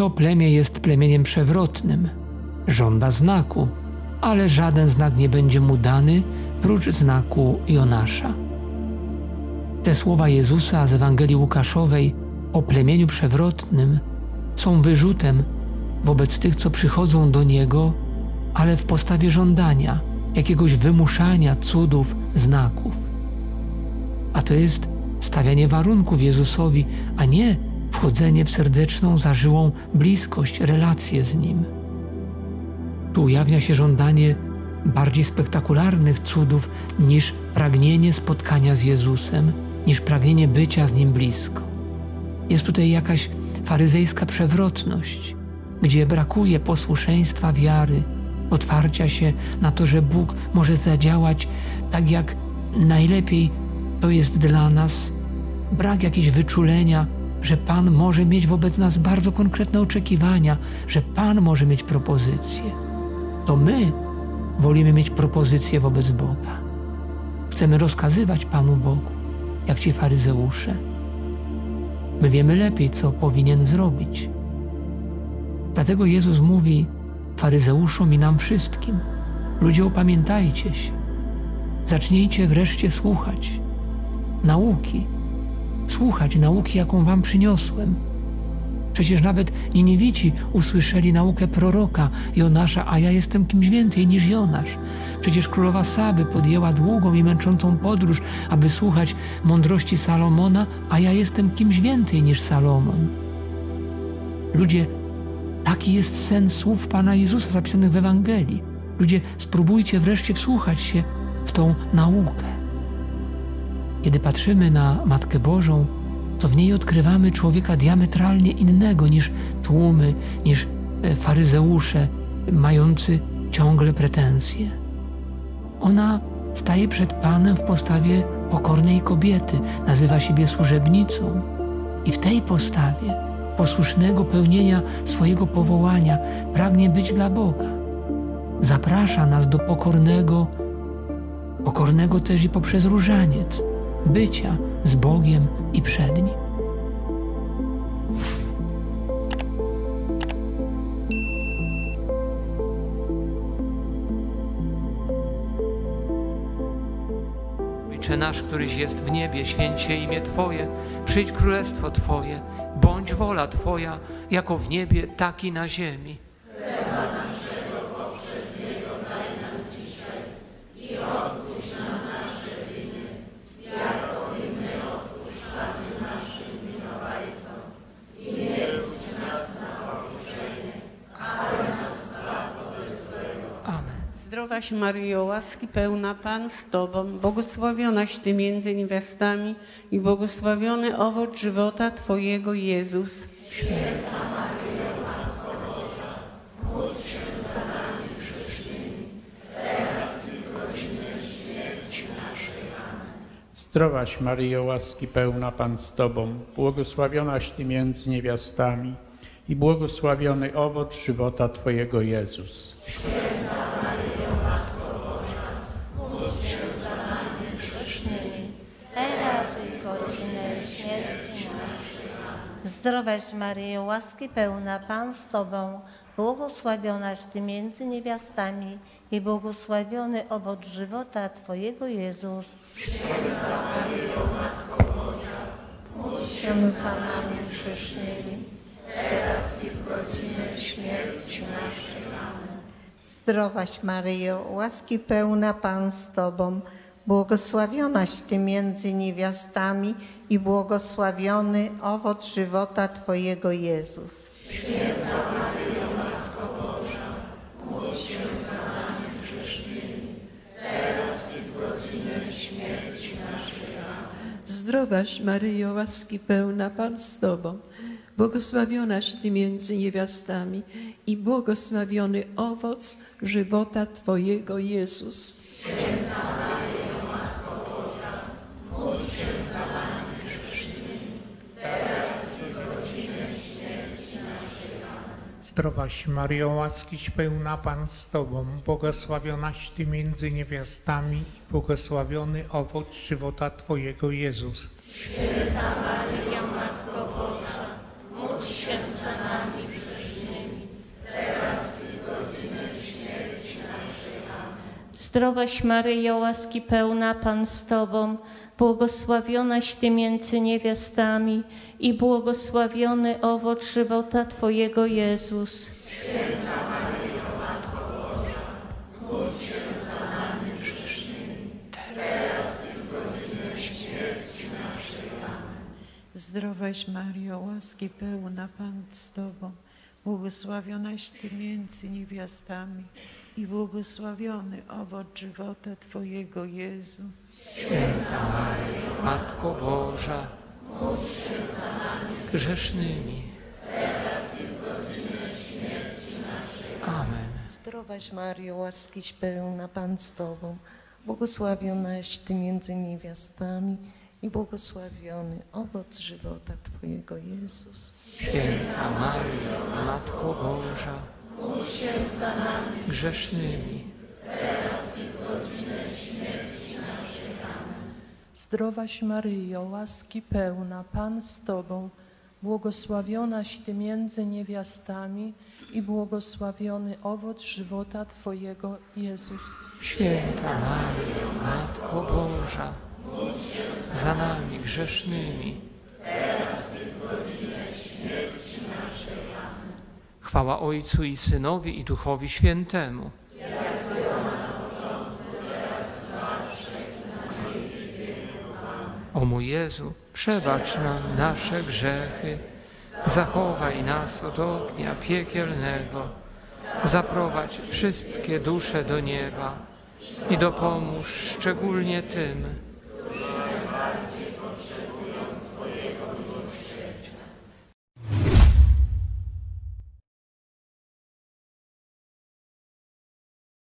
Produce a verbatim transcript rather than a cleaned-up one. To plemię jest plemieniem przewrotnym. Żąda znaku, ale żaden znak nie będzie mu dany prócz znaku Jonasza. Te słowa Jezusa z Ewangelii Łukaszowej o plemieniu przewrotnym są wyrzutem wobec tych, co przychodzą do Niego, ale w postawie żądania, jakiegoś wymuszania cudów, znaków. A to jest stawianie warunków Jezusowi, a nie wchodzenie w serdeczną, zażyłą bliskość, relację z Nim. Tu ujawnia się żądanie bardziej spektakularnych cudów niż pragnienie spotkania z Jezusem, niż pragnienie bycia z Nim blisko. Jest tutaj jakaś faryzejska przewrotność, gdzie brakuje posłuszeństwa wiary, otwarcia się na to, że Bóg może zadziałać tak, jak najlepiej to jest dla nas, brak jakiejś wyczulenia, że Pan może mieć wobec nas bardzo konkretne oczekiwania, że Pan może mieć propozycje. To my wolimy mieć propozycje wobec Boga. Chcemy rozkazywać Panu Bogu, jak ci faryzeusze. My wiemy lepiej, co powinien zrobić. Dlatego Jezus mówi faryzeuszom i nam wszystkim: ludzie, opamiętajcie się. Zacznijcie wreszcie słuchać nauki. Słuchać nauki, jaką wam przyniosłem. Przecież nawet Niniwici usłyszeli naukę proroka Jonasza, a ja jestem kimś więcej niż Jonasz. Przecież królowa Saby podjęła długą i męczącą podróż, aby słuchać mądrości Salomona, a ja jestem kimś więcej niż Salomon. Ludzie, taki jest sens słów Pana Jezusa zapisanych w Ewangelii. Ludzie, spróbujcie wreszcie wsłuchać się w tą naukę. Kiedy patrzymy na Matkę Bożą, to w niej odkrywamy człowieka diametralnie innego niż tłumy, niż faryzeusze mający ciągle pretensje. Ona staje przed Panem w postawie pokornej kobiety, nazywa siebie służebnicą i w tej postawie posłusznego pełnienia swojego powołania pragnie być dla Boga. Zaprasza nas do pokornego, pokornego też i poprzez różaniec, bycia z Bogiem i przed Nim. Ojcze nasz, któryś jest w niebie, święć się imię Twoje, przyjdź królestwo Twoje, bądź wola Twoja, jako w niebie, tak i na ziemi. Zdrowaś Maryjo, łaski pełna, Pan z Tobą, błogosławionaś Ty między niewiastami i błogosławiony owoc żywota Twojego, Jezus. Święta Maryjo, Matko Boża, módl się za nami grzesznymi, teraz i w godzinę śmierci naszej. Amen. Zdrowaś Maryjo, łaski pełna, Pan z Tobą, błogosławionaś Ty między niewiastami i błogosławiony owoc żywota Twojego, Jezus. Święta Zdrowaś Maryjo, łaski pełna, Pan z Tobą, błogosławionaś Ty między niewiastami i błogosławiony owoc żywota Twojego, Jezus. Święta Maryjo, Matko Boża, módl się za nami grzesznymi, teraz i w godzinę śmierci naszej. Amen. Zdrowaś Maryjo, łaski pełna, Pan z Tobą, błogosławionaś Ty między niewiastami i błogosławiony owoc żywota Twojego, Jezus. Święta Maryjo, Matko Boża, módl się za nami grzesznymi, teraz i w godzinę śmierci naszej. Amen. Zdrowaś Maryjo, łaski pełna, Pan z Tobą, błogosławionaś Ty między niewiastami i błogosławiony owoc żywota Twojego, Jezus. Święta Maryjo, Matko Boża, módl się za nami. Zdrowaś Maryjo, łaskiś pełna, Pan z Tobą, błogosławionaś Ty między niewiastami i błogosławiony owoc żywota Twojego, Jezus. Święta Maryjo, Matko Boża, módl się za nami grzesznymi. Zdrowaś Maryjo, łaski pełna, Pan z Tobą, błogosławionaś Ty między niewiastami i błogosławiony owoc żywota Twojego, Jezus. Święta Maryjo, Matko Boża, módl się za nami grzesznymi, teraz i w godzinę śmierci naszej. Amen. Zdrowaś Maryjo, łaski pełna, Pan z Tobą, błogosławionaś Ty między niewiastami i błogosławiony owoc żywota Twojego, Jezu. Święta Maryjo, Matko Boża, módl się za nami grzesznymi, teraz i w godzinę śmierci naszej. Amen. Zdrowaś Maryjo, łaskiś pełna, Pan z Tobą, błogosławionaś Ty między niewiastami i błogosławiony owoc żywota Twojego, Jezus. Święta Maryjo, Matko Boża, módl się za nami grzesznymi, teraz i w godzinę śmierci naszej. Amen. Zdrowaś Maryjo, łaski pełna, Pan z Tobą, błogosławionaś Ty między niewiastami i błogosławiony owoc żywota Twojego, Jezus. Święta Maryjo, Matko Boża, módl się za nami grzesznymi, teraz i w godzinę śmierci naszej. Amen. Chwała Ojcu i Synowi, i Duchowi Świętemu. Jak była na początku, teraz zawsze i na wieki wieków. Amen. O mój Jezu, przebacz nam nasze grzechy, zachowaj nas od ognia piekielnego, zaprowadź wszystkie dusze do nieba i dopomóż szczególnie tym,